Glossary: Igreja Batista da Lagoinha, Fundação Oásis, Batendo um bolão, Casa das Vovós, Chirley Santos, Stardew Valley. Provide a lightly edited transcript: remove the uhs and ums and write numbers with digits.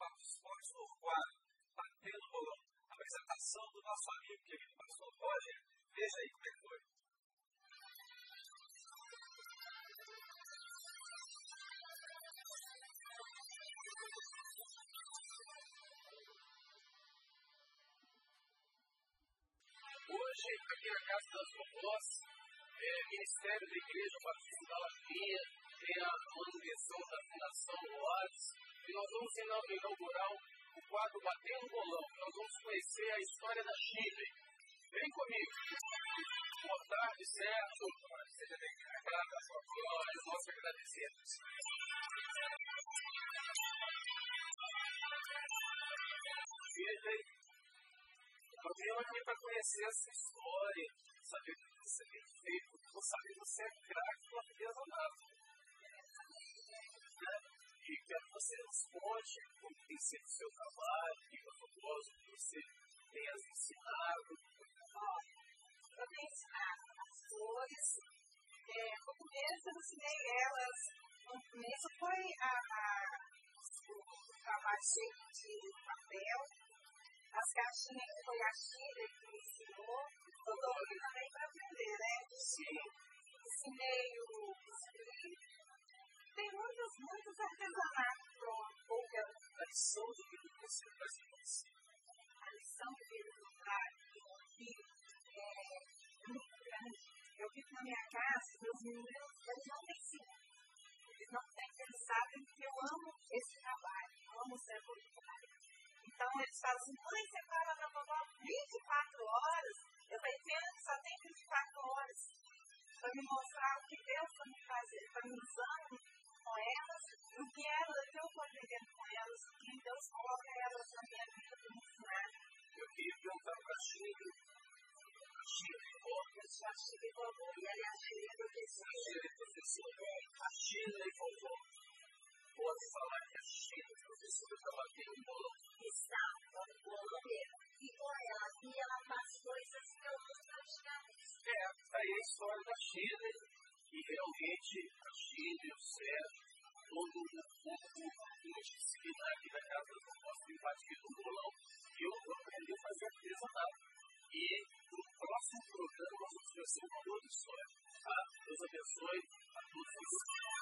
Barros Fortes no Uruguai, batendo um bolão. A apresentação do nosso amigo querido pastor Roger. Veja aí como é que foi. Hoje, aqui na Casa das Vovós, Ministério da Igreja Batista da Lagoinha, tem a manutenção da Fundação Oasis, e nós vamos inaugurar o quadro Batendo um Bolão. Nós vamos conhecer a história da Chirley. Vem comigo. Boa tarde, Sérgio. Seja bem-vindo à Casa das Vovós. Nós agradecemos. Chirley, nós viemos aqui para conhecer essa história, saber o que você tem feito, saber que você é craque do artesanato. E quero que você nos conte como tem sido o seu trabalho, o que você tem nos ensinado. Eu tenho ensinado as flores. No começo eu ensinei elas, no começo foi o trabalho cheio de papel. As caixinhas que foi a Chirley que me ensinou, eu estou aqui também para aprender, né? Sim. Ensinei tem muitos artesanatos para uma pouca lição do que você faz com você. A lição que eu trago aqui é muito grande. Eu vivo na minha casa, meus meninos, eles não têm sido. Eles não têm pensado em que eu amo esse trabalho, eu amo o ser voluntário. Então eles falam assim, mãe, você fala na vovó 24 horas? Eu estou entendendo que só tem 24 horas para me mostrar o que Deus vai me fazer, para me usar com elas, e o que elas, eu estou aprendendo com elas, o que Deus coloca elas na minha vida para me ensinar. Eu queria perguntar para a Chirley. A Chirley vovó. Pode falar que a Chirley, professora, está batendo um bolão. Está, e com ela, e ela faz coisas que eu não imaginava. Essa é a história da Chirley, e realmente a Chirley, o Sérgio, todo mundo multidisciplinar aqui da Casa das Vovós tem batido um bolão, e eu vou aprender a fazer artesanato. E no próximo programa nós vamos fazer uma outra história. Deus abençoe a todos vocês.